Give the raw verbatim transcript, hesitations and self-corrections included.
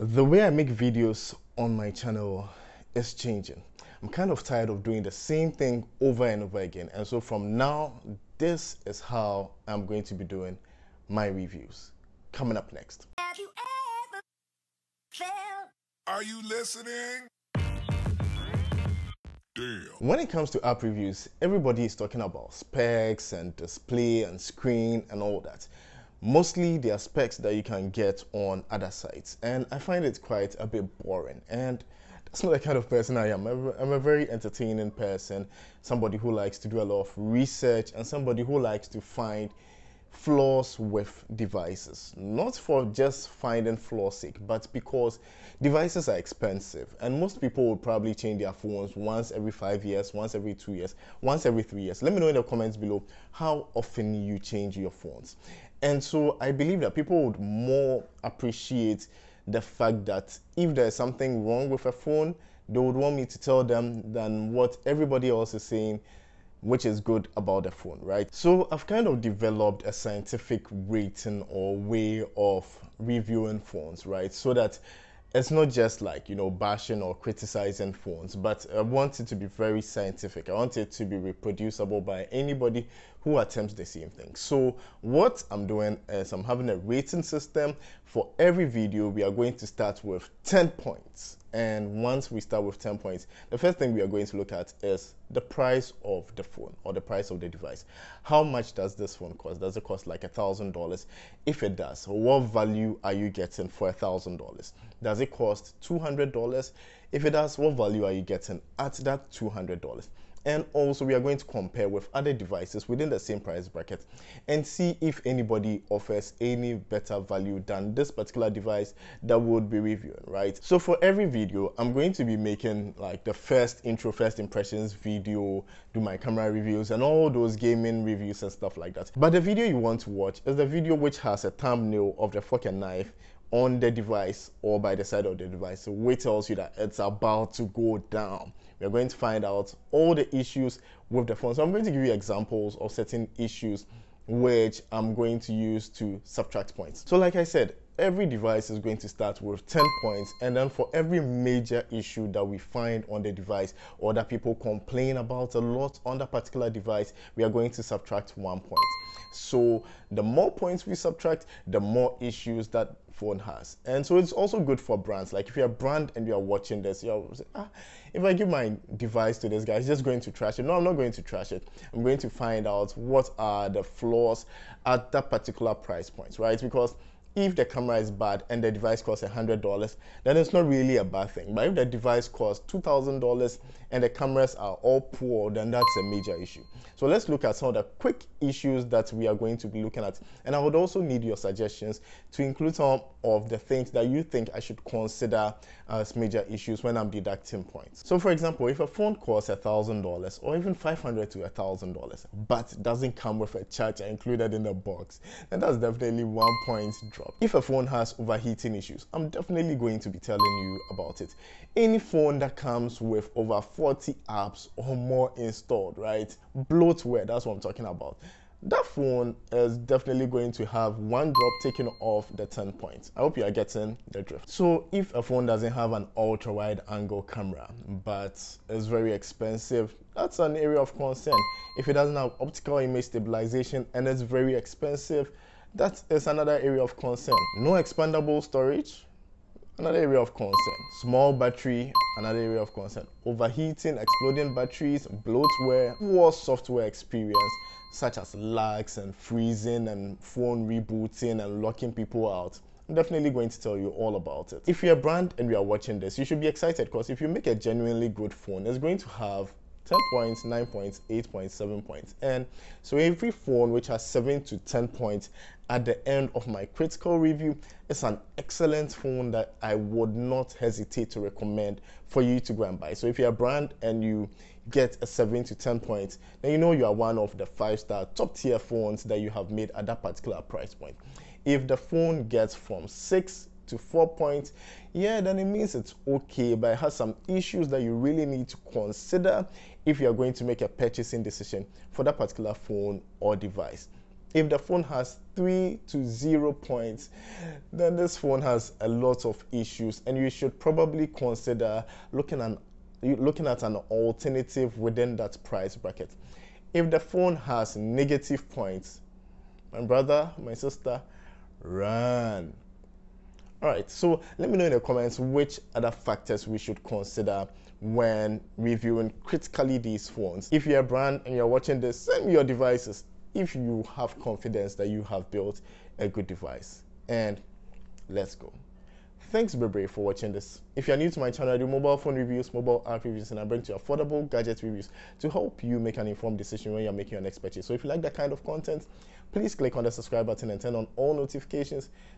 The way I make videos on my channel is changing. I'm kind of tired of doing the same thing over and over again, and so from now, this is how I'm going to be doing my reviews. Coming up next. Have you ever felt? Are you listening? Damn. When it comes to app reviews, everybody is talking about specs and display and screen and all that. Mostly they are specs that you can get on other sites, and I find it quite a bit boring, and that's not the kind of person I am. I'm a very entertaining person, somebody who likes to do a lot of research and somebody who likes to find flaws with devices, not for just finding flaws sake, but because devices are expensive and most people will probably change their phones once every five years, once every two years, once every three years. Let me know in the comments below how often you change your phones. And so I believe that people would more appreciate the fact that if there's something wrong with a phone, they would want me to tell them than what everybody else is saying, which is good about the phone, right? So I've kind of developed a scientific rating or way of reviewing phones, right? So that it's not just like, you know, bashing or criticizing phones, but I want it to be very scientific. I want it to be reproducible by anybody who attempts the same thing. So what I'm doing is I'm having a rating system. For every video, we are going to start with ten points. And once we start with ten points, the first thing we are going to look at is the price of the phone or the price of the device. How much does this phone cost? Does it cost like a thousand dollars? If it does, what value are you getting for a thousand dollars? Does it cost two hundred dollars? If it does, what value are you getting at that two hundred dollars? And also we are going to compare with other devices within the same price bracket and see if anybody offers any better value than this particular device that we would be reviewing, right? So for every video, I'm going to be making like the first intro, first impressions video, do my camera reviews and all those gaming reviews and stuff like that. But the video you want to watch is the video which has a thumbnail of the fork and knife on the device or by the side of the device, so which tells you that it's about to go down. We're going to find out all the issues with the phone. So I'm going to give you examples of certain issues which I'm going to use to subtract points. So like I said, every device is going to start with ten points, and then for every major issue that we find on the device or that people complain about a lot on that particular device, we are going to subtract one point. So the more points we subtract, the more issues that phone has. And so it's also good for brands. Like if you're a brand and you're watching this, you're say, ah, if I give my device to this guy, he's just going to trash it. No, I'm not going to trash it. I'm going to find out what are the flaws at that particular price point, right? Because if the camera is bad and the device costs a hundred dollars, then it's not really a bad thing. But if the device costs two thousand dollars and the cameras are all poor, then that's a major issue. So let's look at some of the quick issues that we are going to be looking at. And I would also need your suggestions to include some of the things that you think I should consider as major issues when I'm deducting points. So for example, if a phone costs a thousand dollars or even five hundred dollars to a thousand dollars, but doesn't come with a charger included in the box, then that's definitely one point drop. If a phone has overheating issues, I'm definitely going to be telling you about it. Any phone that comes with over forty apps or more installed, right? Bloatware, that's what I'm talking about. That phone is definitely going to have one drop taken off the ten points. I hope you are getting the drift. So if a phone doesn't have an ultra wide angle camera, but it's very expensive, that's an area of concern. If it doesn't have optical image stabilization and it's very expensive, that is another area of concern. No expandable storage, another area of concern. Small battery, another area of concern. Overheating, exploding batteries, bloatware, poor software experience, such as lags and freezing and phone rebooting and locking people out. I'm definitely going to tell you all about it. If you're a brand and you are watching this, you should be excited, because if you make a genuinely good phone, it's going to have ten points, nine points, eight points, seven points. And so every phone which has seven to ten points at the end of my critical review is an excellent phone that I would not hesitate to recommend for you to go and buy. So if you're a brand and you get a seven to ten points, then you know you are one of the five-star top tier phones that you have made at that particular price point. If the phone gets from six to four points, yeah, then it means it's okay, but it has some issues that you really need to consider if you are going to make a purchasing decision for that particular phone or device. If the phone has three to zero points, then this phone has a lot of issues, and you should probably consider looking at looking at an alternative within that price bracket. If the phone has negative points, my brother, my sister, run. All right, so let me know in the comments which other factors we should consider when reviewing critically these phones. If you're a brand and you're watching this, send me your devices if you have confidence that you have built a good device. And let's go. Thanks Bebre for watching this. If you're new to my channel, I do mobile phone reviews, mobile app reviews, and I bring to you affordable gadget reviews to help you make an informed decision when you're making your next purchase. So if you like that kind of content, please click on the subscribe button and turn on all notifications